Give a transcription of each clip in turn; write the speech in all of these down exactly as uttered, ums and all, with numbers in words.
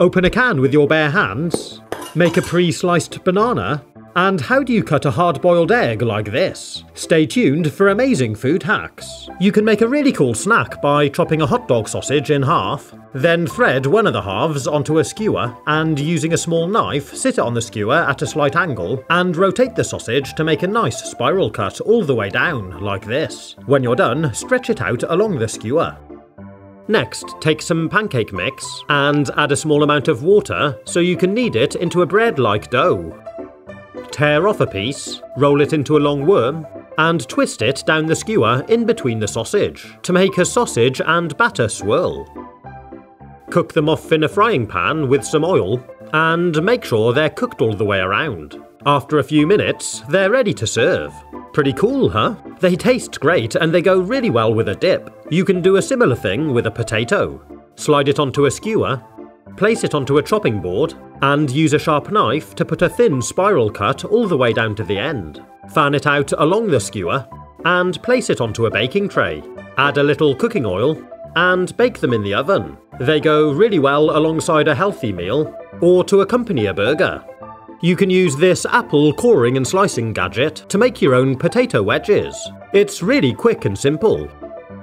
Open a can with your bare hands, make a pre-sliced banana, and how do you cut a hard-boiled egg like this? Stay tuned for amazing food hacks. You can make a really cool snack by chopping a hot dog sausage in half, then thread one of the halves onto a skewer, and using a small knife, sit it on the skewer at a slight angle, and rotate the sausage to make a nice spiral cut all the way down, like this. When you're done, stretch it out along the skewer. Next, take some pancake mix, and add a small amount of water, so you can knead it into a bread-like dough. Tear off a piece, roll it into a long worm, and twist it down the skewer in between the sausage to make a sausage and batter swirl. Cook them off in a frying pan with some oil, and make sure they're cooked all the way around. After a few minutes, they're ready to serve. Pretty cool, huh? They taste great and they go really well with a dip. You can do a similar thing with a potato. Slide it onto a skewer, place it onto a chopping board, and use a sharp knife to put a thin spiral cut all the way down to the end. Fan it out along the skewer, and place it onto a baking tray. Add a little cooking oil, and bake them in the oven. They go really well alongside a healthy meal, or to accompany a burger. You can use this apple coring and slicing gadget to make your own potato wedges. It's really quick and simple.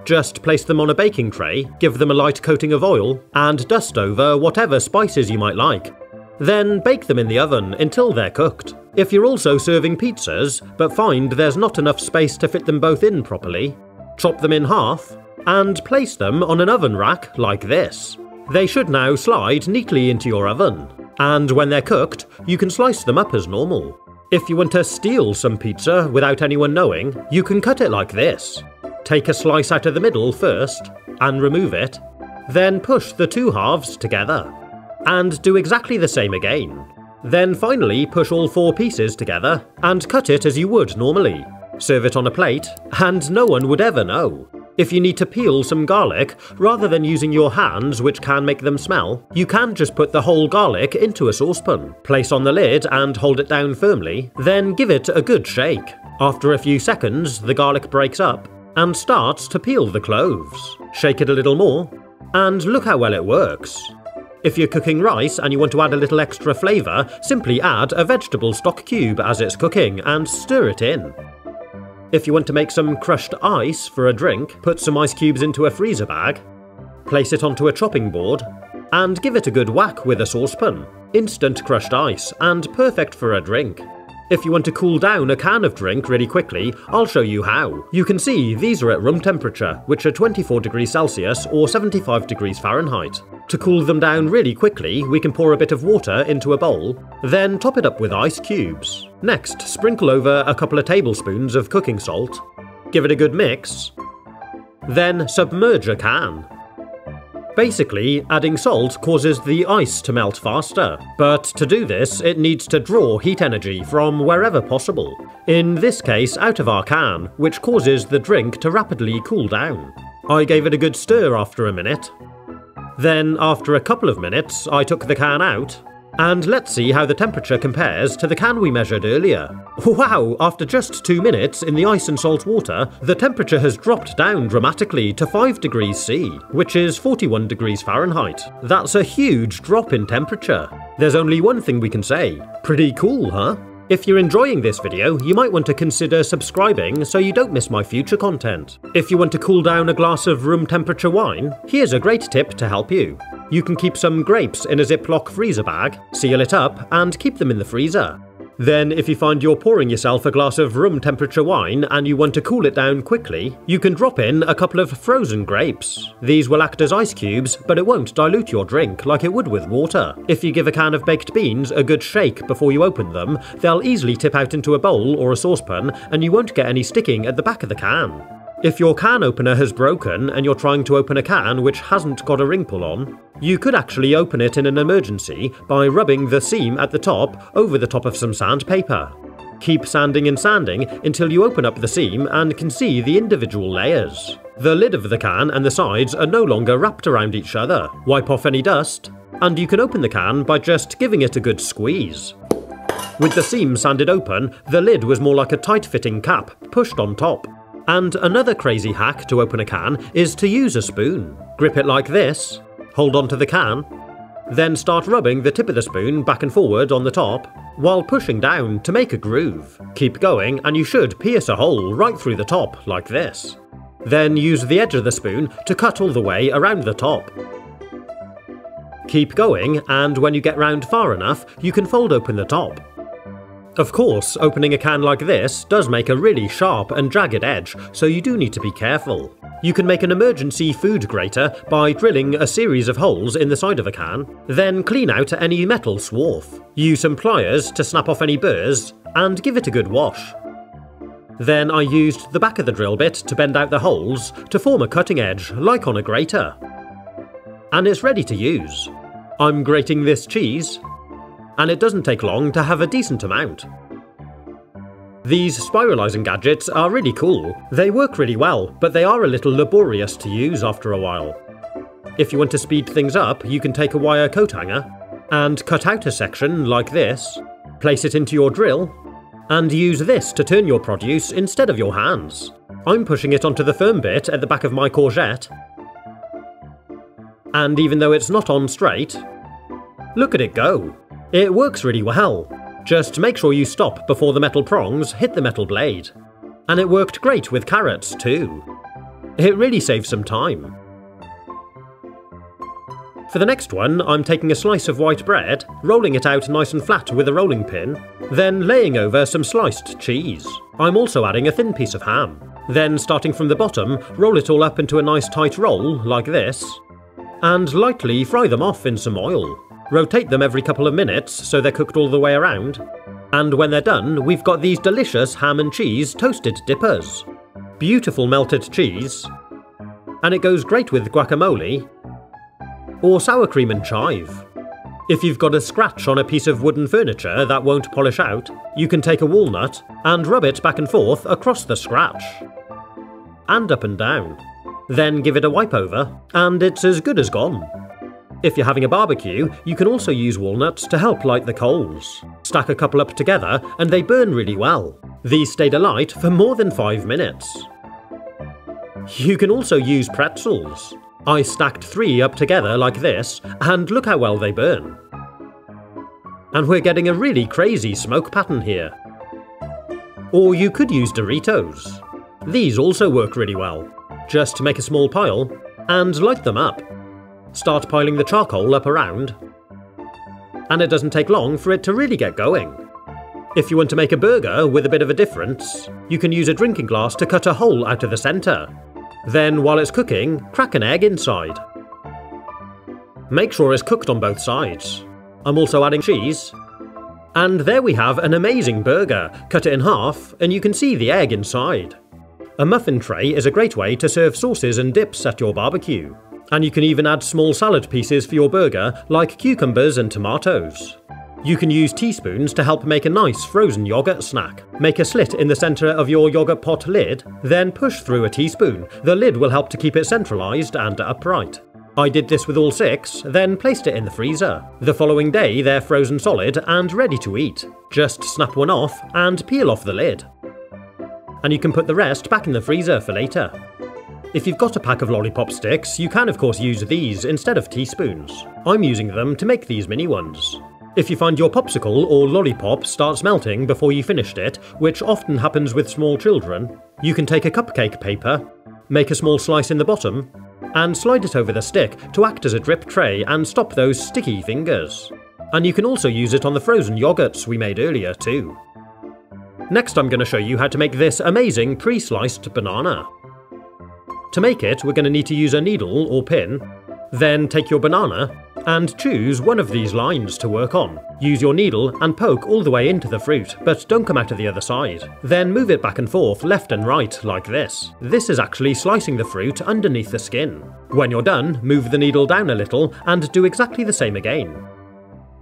Just place them on a baking tray, give them a light coating of oil, and dust over whatever spices you might like. Then bake them in the oven until they're cooked. If you're also serving pizzas, but find there's not enough space to fit them both in properly, chop them in half, and place them on an oven rack like this. They should now slide neatly into your oven, and when they're cooked, you can slice them up as normal. If you want to steal some pizza without anyone knowing, you can cut it like this. Take a slice out of the middle first, and remove it, then push the two halves together. And do exactly the same again. Then finally push all four pieces together and cut it as you would normally. Serve it on a plate and no one would ever know. If you need to peel some garlic, rather than using your hands which can make them smell, you can just put the whole garlic into a saucepan. Place on the lid and hold it down firmly, then give it a good shake. After a few seconds, the garlic breaks up and starts to peel the cloves. Shake it a little more and look how well it works. If you're cooking rice and you want to add a little extra flavour, simply add a vegetable stock cube as it's cooking and stir it in. If you want to make some crushed ice for a drink, put some ice cubes into a freezer bag, place it onto a chopping board, and give it a good whack with a saucepan. Instant crushed ice and perfect for a drink. If you want to cool down a can of drink really quickly, I'll show you how. You can see these are at room temperature, which are twenty-four degrees Celsius or seventy-five degrees Fahrenheit. To cool them down really quickly, we can pour a bit of water into a bowl, then top it up with ice cubes. Next, sprinkle over a couple of tablespoons of cooking salt, give it a good mix, then submerge a can. Basically, adding salt causes the ice to melt faster, but to do this it needs to draw heat energy from wherever possible. In this case, out of our can, which causes the drink to rapidly cool down. I gave it a good stir after a minute. Then, after a couple of minutes, I took the can out, and let's see how the temperature compares to the can we measured earlier. Wow, after just two minutes in the ice and salt water, the temperature has dropped down dramatically to five degrees C, which is forty-one degrees Fahrenheit. That's a huge drop in temperature. There's only one thing we can say. Pretty cool, huh? If you're enjoying this video, you might want to consider subscribing so you don't miss my future content. If you want to cool down a glass of room temperature wine, here's a great tip to help you. You can keep some grapes in a Ziploc freezer bag, seal it up, and keep them in the freezer. Then, if you find you're pouring yourself a glass of room temperature wine and you want to cool it down quickly, you can drop in a couple of frozen grapes. These will act as ice cubes, but it won't dilute your drink like it would with water. If you give a can of baked beans a good shake before you open them, they'll easily tip out into a bowl or a saucepan and you won't get any sticking at the back of the can. If your can opener has broken and you're trying to open a can which hasn't got a ring pull on, you could actually open it in an emergency by rubbing the seam at the top over the top of some sandpaper. Keep sanding and sanding until you open up the seam and can see the individual layers. The lid of the can and the sides are no longer wrapped around each other. Wipe off any dust, and you can open the can by just giving it a good squeeze. With the seam sanded open, the lid was more like a tight-fitting cap pushed on top. And another crazy hack to open a can is to use a spoon. Grip it like this, hold onto the can, Then start rubbing the tip of the spoon back and forward on the top while pushing down to make a groove. Keep going and you should pierce a hole right through the top like this. Then use the edge of the spoon to cut all the way around the top. Keep going, and when you get round far enough, you can fold open the top. Of course, opening a can like this does make a really sharp and jagged edge, so you do need to be careful. You can make an emergency food grater by drilling a series of holes in the side of a can, then clean out any metal swarf. Use some pliers to snap off any burrs, and give it a good wash. Then I used the back of the drill bit to bend out the holes to form a cutting edge, like on a grater. And it's ready to use. I'm grating this cheese, and it doesn't take long to have a decent amount. These spiralising gadgets are really cool. They work really well, but they are a little laborious to use after a while. If you want to speed things up, you can take a wire coat hanger and cut out a section like this, place it into your drill, and use this to turn your produce instead of your hands. I'm pushing it onto the firm bit at the back of my courgette, and even though it's not on straight, look at it go. It works really well. Just make sure you stop before the metal prongs hit the metal blade. And it worked great with carrots too. It really saves some time. For the next one, I'm taking a slice of white bread, rolling it out nice and flat with a rolling pin, then laying over some sliced cheese. I'm also adding a thin piece of ham. Then starting from the bottom, roll it all up into a nice tight roll like this, and lightly fry them off in some oil. Rotate them every couple of minutes so they're cooked all the way around. And when they're done, we've got these delicious ham and cheese toasted dippers. Beautiful melted cheese. And it goes great with guacamole or sour cream and chive. If you've got a scratch on a piece of wooden furniture that won't polish out, you can take a walnut and rub it back and forth across the scratch. And up and down. Then give it a wipe over, and it's as good as gone. If you're having a barbecue, you can also use walnuts to help light the coals. Stack a couple up together and they burn really well. These stayed alight for more than five minutes. You can also use pretzels. I stacked three up together like this, and look how well they burn. And we're getting a really crazy smoke pattern here. Or you could use Doritos. These also work really well. Just make a small pile and light them up. Start piling the charcoal up around, and it doesn't take long for it to really get going. If you want to make a burger with a bit of a difference, you can use a drinking glass to cut a hole out of the centre. Then while it's cooking, crack an egg inside. Make sure it's cooked on both sides. I'm also adding cheese. And there we have an amazing burger. Cut it in half and you can see the egg inside. A muffin tray is a great way to serve sauces and dips at your barbecue. And you can even add small salad pieces for your burger, like cucumbers and tomatoes. You can use teaspoons to help make a nice frozen yogurt snack. Make a slit in the centre of your yogurt pot lid, then push through a teaspoon. The lid will help to keep it centralised and upright. I did this with all six, then placed it in the freezer. The following day they're frozen solid and ready to eat. Just snap one off and peel off the lid. And you can put the rest back in the freezer for later. If you've got a pack of lollipop sticks, you can of course use these instead of teaspoons. I'm using them to make these mini ones. If you find your popsicle or lollipop starts melting before you finished it, which often happens with small children, you can take a cupcake paper, make a small slice in the bottom, and slide it over the stick to act as a drip tray and stop those sticky fingers. And you can also use it on the frozen yogurts we made earlier too. Next I'm going to show you how to make this amazing pre-sliced banana. To make it, we're going to need to use a needle or pin, then take your banana and choose one of these lines to work on. Use your needle and poke all the way into the fruit, but don't come out of the other side. Then move it back and forth, left and right, like this. This is actually slicing the fruit underneath the skin. When you're done, move the needle down a little and do exactly the same again.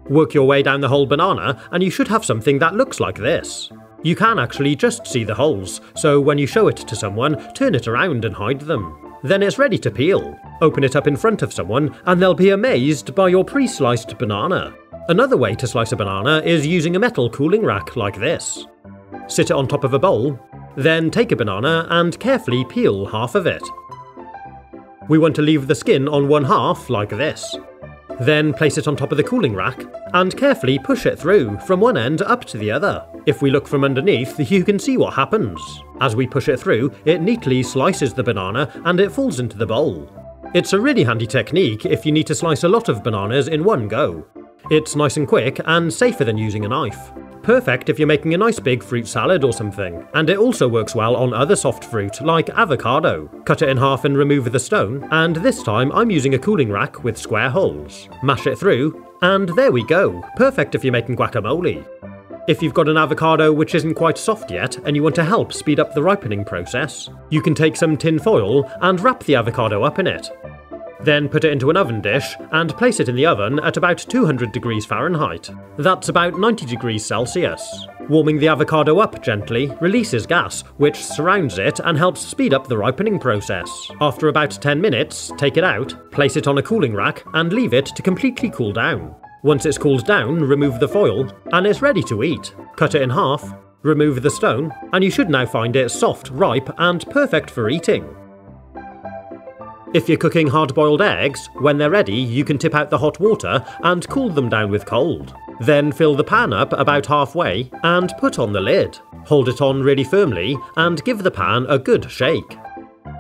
Work your way down the whole banana and you should have something that looks like this. You can actually just see the holes, so when you show it to someone, turn it around and hide them. Then it's ready to peel. Open it up in front of someone and they'll be amazed by your pre-sliced banana. Another way to slice a banana is using a metal cooling rack like this. Sit it on top of a bowl, then take a banana and carefully peel half of it. We want to leave the skin on one half like this. Then place it on top of the cooling rack and carefully push it through from one end up to the other. If we look from underneath, you can see what happens. As we push it through, it neatly slices the banana and it falls into the bowl. It's a really handy technique if you need to slice a lot of bananas in one go. It's nice and quick and safer than using a knife. Perfect if you're making a nice big fruit salad or something, and it also works well on other soft fruit like avocado. Cut it in half and remove the stone, and this time I'm using a cooling rack with square holes. Mash it through, and there we go, perfect if you're making guacamole. If you've got an avocado which isn't quite soft yet and you want to help speed up the ripening process, you can take some tin foil and wrap the avocado up in it. Then put it into an oven dish and place it in the oven at about two hundred degrees Fahrenheit. That's about ninety degrees Celsius. Warming the avocado up gently releases gas, which surrounds it and helps speed up the ripening process. After about ten minutes, take it out, place it on a cooling rack and leave it to completely cool down. Once it's cooled down, remove the foil and it's ready to eat. Cut it in half, remove the stone, and you should now find it soft, ripe and perfect for eating. If you're cooking hard-boiled eggs, when they're ready you can tip out the hot water and cool them down with cold. Then fill the pan up about halfway and put on the lid. Hold it on really firmly and give the pan a good shake.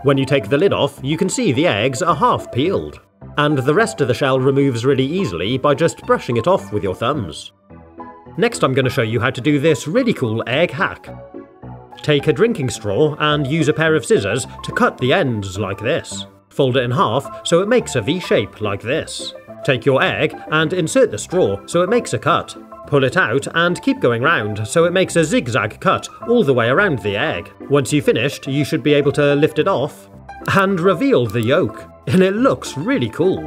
When you take the lid off, you can see the eggs are half peeled. And the rest of the shell removes really easily by just brushing it off with your thumbs. Next I'm going to show you how to do this really cool egg hack. Take a drinking straw and use a pair of scissors to cut the ends like this. Fold it in half so it makes a V shape like this. Take your egg and insert the straw so it makes a cut. Pull it out and keep going round so it makes a zigzag cut all the way around the egg. Once you've finished, you should be able to lift it off and reveal the yolk, and it looks really cool.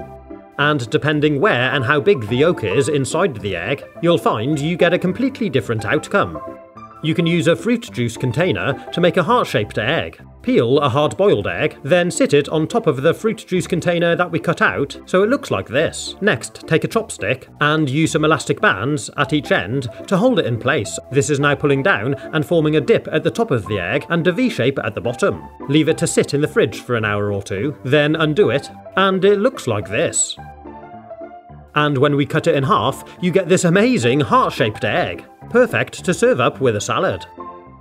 And depending where and how big the yolk is inside the egg, you'll find you get a completely different outcome. You can use a fruit juice container to make a heart-shaped egg. Peel a hard-boiled egg, then sit it on top of the fruit juice container that we cut out, so it looks like this. Next, take a chopstick and use some elastic bands at each end to hold it in place. This is now pulling down and forming a dip at the top of the egg and a V-shape at the bottom. Leave it to sit in the fridge for an hour or two, then undo it, and it looks like this. And when we cut it in half, you get this amazing heart-shaped egg. Perfect to serve up with a salad.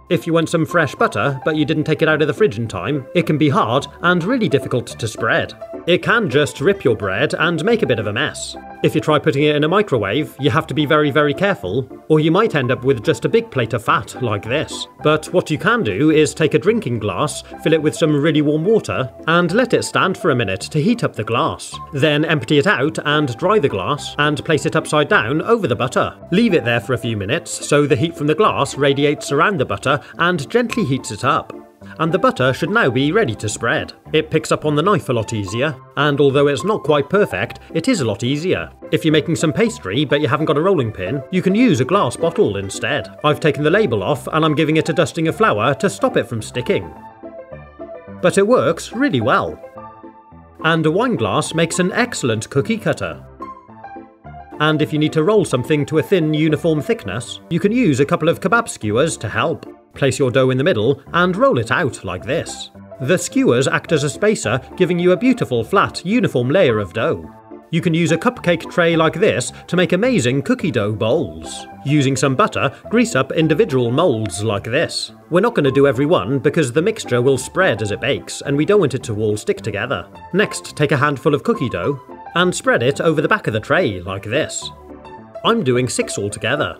If you want some fresh butter but you didn't take it out of the fridge in time, it can be hard and really difficult to spread. It can just rip your bread and make a bit of a mess. If you try putting it in a microwave, you have to be very very careful, or you might end up with just a big plate of fat like this. But what you can do is take a drinking glass, fill it with some really warm water, and let it stand for a minute to heat up the glass. Then empty it out and dry the glass, and place it upside down over the butter. Leave it there for a few minutes so the heat from the glass radiates around the butter and gently heats it up. And the butter should now be ready to spread. It picks up on the knife a lot easier, and although it's not quite perfect, it is a lot easier. If you're making some pastry but you haven't got a rolling pin, you can use a glass bottle instead. I've taken the label off and I'm giving it a dusting of flour to stop it from sticking. But it works really well. And a wine glass makes an excellent cookie cutter. And if you need to roll something to a thin uniform thickness, you can use a couple of kebab skewers to help. Place your dough in the middle and roll it out like this. The skewers act as a spacer, giving you a beautiful flat uniform layer of dough. You can use a cupcake tray like this to make amazing cookie dough bowls. Using some butter, grease up individual moulds like this. We're not going to do every one because the mixture will spread as it bakes and we don't want it to all stick together. Next, take a handful of cookie dough and spread it over the back of the tray like this. I'm doing six altogether.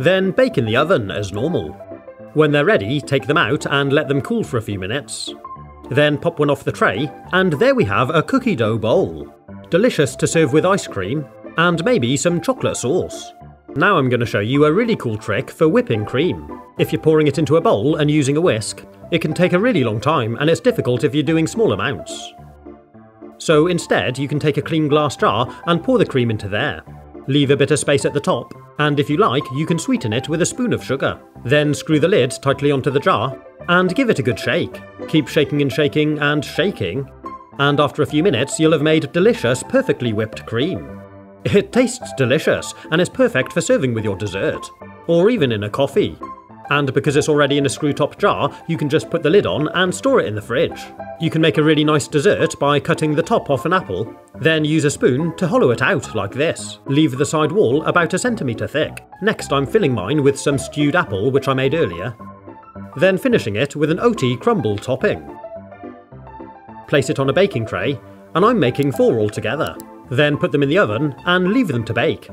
Then bake in the oven as normal. When they're ready, take them out and let them cool for a few minutes. Then pop one off the tray, and there we have a cookie dough bowl. Delicious to serve with ice cream, and maybe some chocolate sauce. Now I'm going to show you a really cool trick for whipping cream. If you're pouring it into a bowl and using a whisk, it can take a really long time and it's difficult if you're doing small amounts. So instead, you can take a clean glass jar and pour the cream into there. Leave a bit of space at the top, and if you like, you can sweeten it with a spoon of sugar. Then screw the lid tightly onto the jar, and give it a good shake. Keep shaking and shaking and shaking, and after a few minutes you'll have made delicious, perfectly whipped cream. It tastes delicious, and is perfect for serving with your dessert, or even in a coffee. And because it's already in a screw-top jar, you can just put the lid on and store it in the fridge. You can make a really nice dessert by cutting the top off an apple, then use a spoon to hollow it out like this. Leave the side wall about a centimetre thick. Next I'm filling mine with some stewed apple which I made earlier, then finishing it with an oaty crumble topping. Place it on a baking tray, and I'm making four altogether. Then put them in the oven and leave them to bake.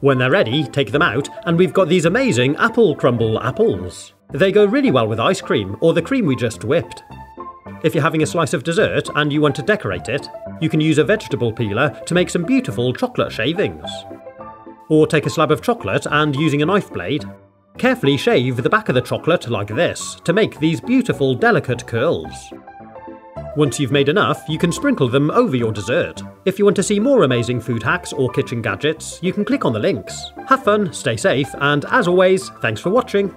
When they're ready, take them out, and we've got these amazing apple crumble apples. They go really well with ice cream, or the cream we just whipped. If you're having a slice of dessert and you want to decorate it, you can use a vegetable peeler to make some beautiful chocolate shavings. Or take a slab of chocolate and, using a knife blade, carefully shave the back of the chocolate like this to make these beautiful delicate curls. Once you've made enough, you can sprinkle them over your dessert. If you want to see more amazing food hacks or kitchen gadgets, you can click on the links. Have fun, stay safe, and as always, thanks for watching!